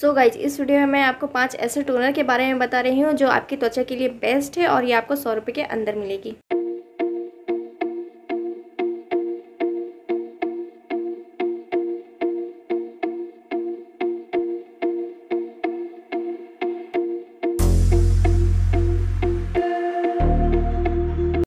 So guys इस video में मैं आपको 5 ऐसे टोनर के बारे में बता रही हूँ जो आपकी त्वचा के लिए बेस्ट है और ये आपको 100 रुपये के अंदर मिलेगी।